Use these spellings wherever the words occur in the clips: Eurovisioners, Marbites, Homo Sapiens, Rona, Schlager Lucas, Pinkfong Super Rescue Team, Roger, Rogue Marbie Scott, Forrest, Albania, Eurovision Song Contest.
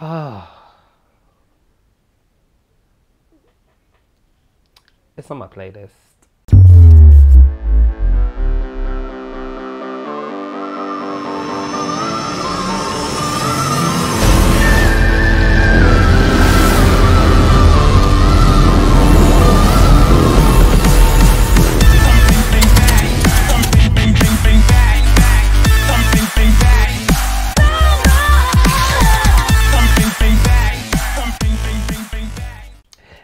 It's on my playlist.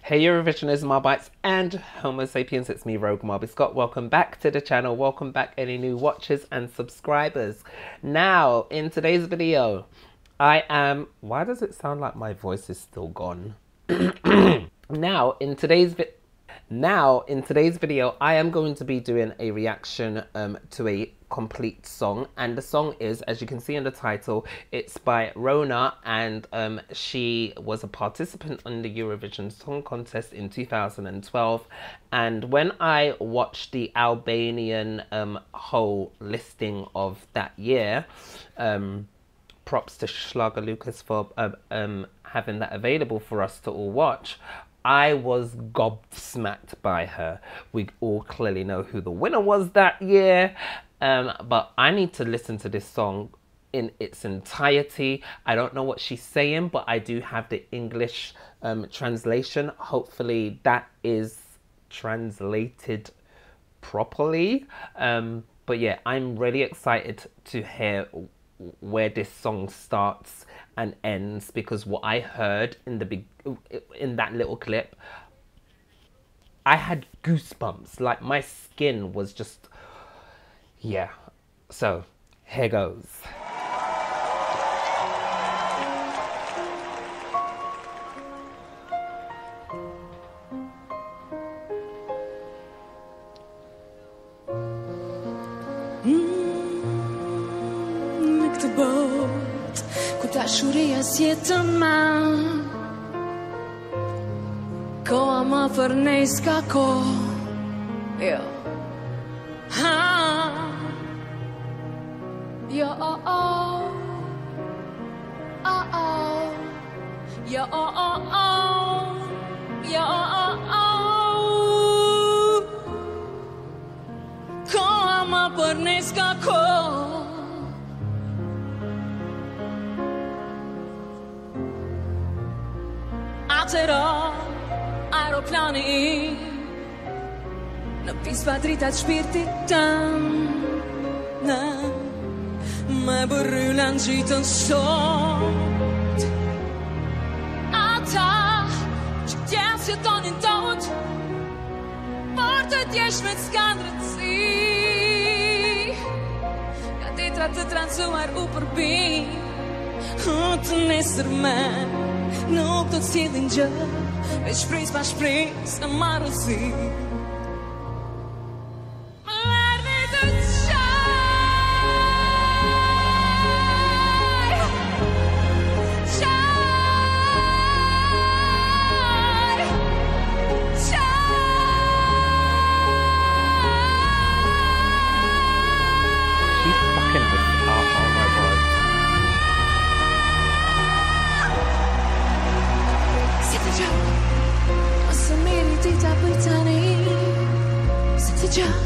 Hey Eurovisioners, Marbites and Homo Sapiens, it's me Rogue Marbie Scott. Welcome back to the channel, welcome back any new watchers and subscribers. Now, in today's video, I am... Why does it sound like my voice is still gone? Now, in today's video, I am going to be doing a reaction to a complete song. And the song is, as you can see in the title, it's by Rona, and she was a participant on the Eurovision Song Contest in 2012. And when I watched the Albanian whole listing of that year, props to Schlager Lucas for having that available for us to all watch, I was gobsmacked by her. We all clearly know who the winner was that year. But I need to listen to this song in its entirety. I don't know what she's saying, but I do have the English translation. Hopefully that is translated properly. But yeah, I'm really excited to hear where this song starts and ends, because what I heard in the that little clip, I had goosebumps. Like, my skin was just... Yeah, so here goes. Dashuria sjeta ma Koa ma fërnejska ko Jo Jo Jo Jo Koa ma fërnejska ko Atëra, aeroplani I Në pispa dritat shpirtit tam Në me bërrylan gjitën sot Ata që tjesë që tonin tot Por të tjesh me të skandrët si Ka ditra të transuar u përbi Të nesër me Nuk të cilin gjë Veç pris pa shpris e marusi Më lërni të qaj Qaj She's fucking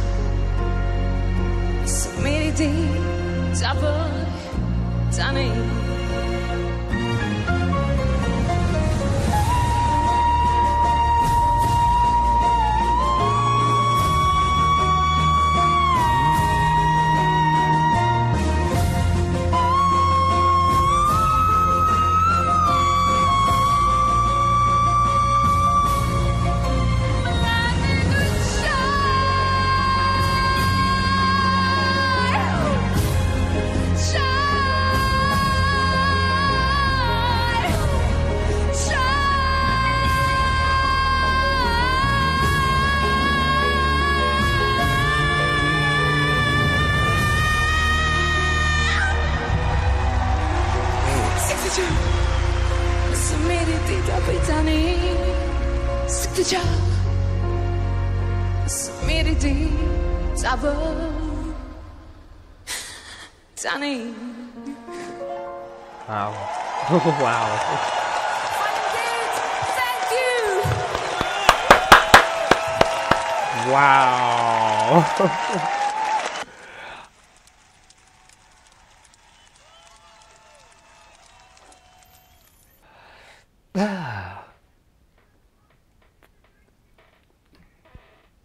with me. Oh my god. Wow. Oh, wow. Wow.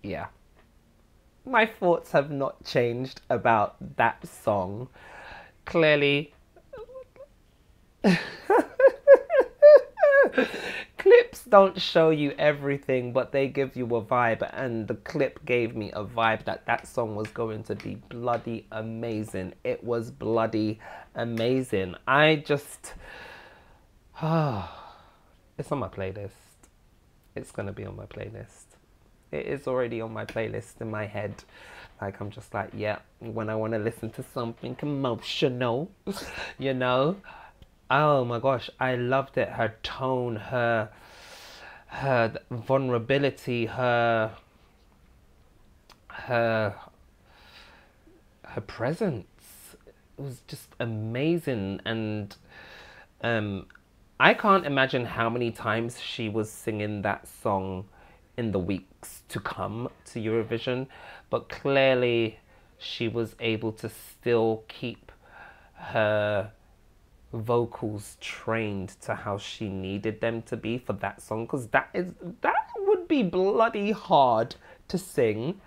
Yeah. My thoughts have not changed about that song. Clearly, clips don't show you everything, but they give you a vibe, and the clip gave me a vibe that that song was going to be bloody amazing. It was bloody amazing. I just... it's on my playlist. It's gonna be on my playlist. It is already on my playlist in my head. Like, I'm just like, yeah, when I want to listen to something emotional, you know? Oh my gosh, I loved it. Her tone, her vulnerability, her presence. It was just amazing. And I can't imagine how many times she was singing that song in the weeks to come to Eurovision, but clearly she was able to still keep her vocals trained to how she needed them to be for that song, because that would be bloody hard to sing.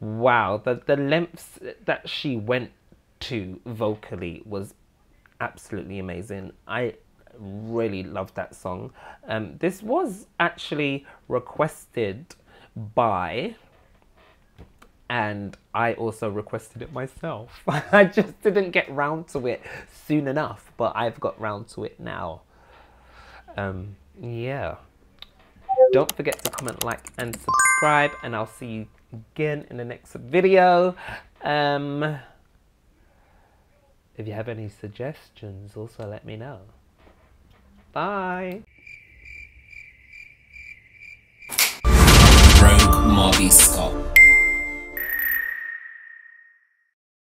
Wow, the lengths that she went to vocally was absolutely amazing. I really loved that song. This was actually requested by, and I also requested it myself. I just didn't get round to it soon enough, but I've got round to it now. Yeah. Don't forget to comment, like, and subscribe, and I'll see you again in the next video. If you have any suggestions, also let me know. Bye. Rogue Marbie Scott.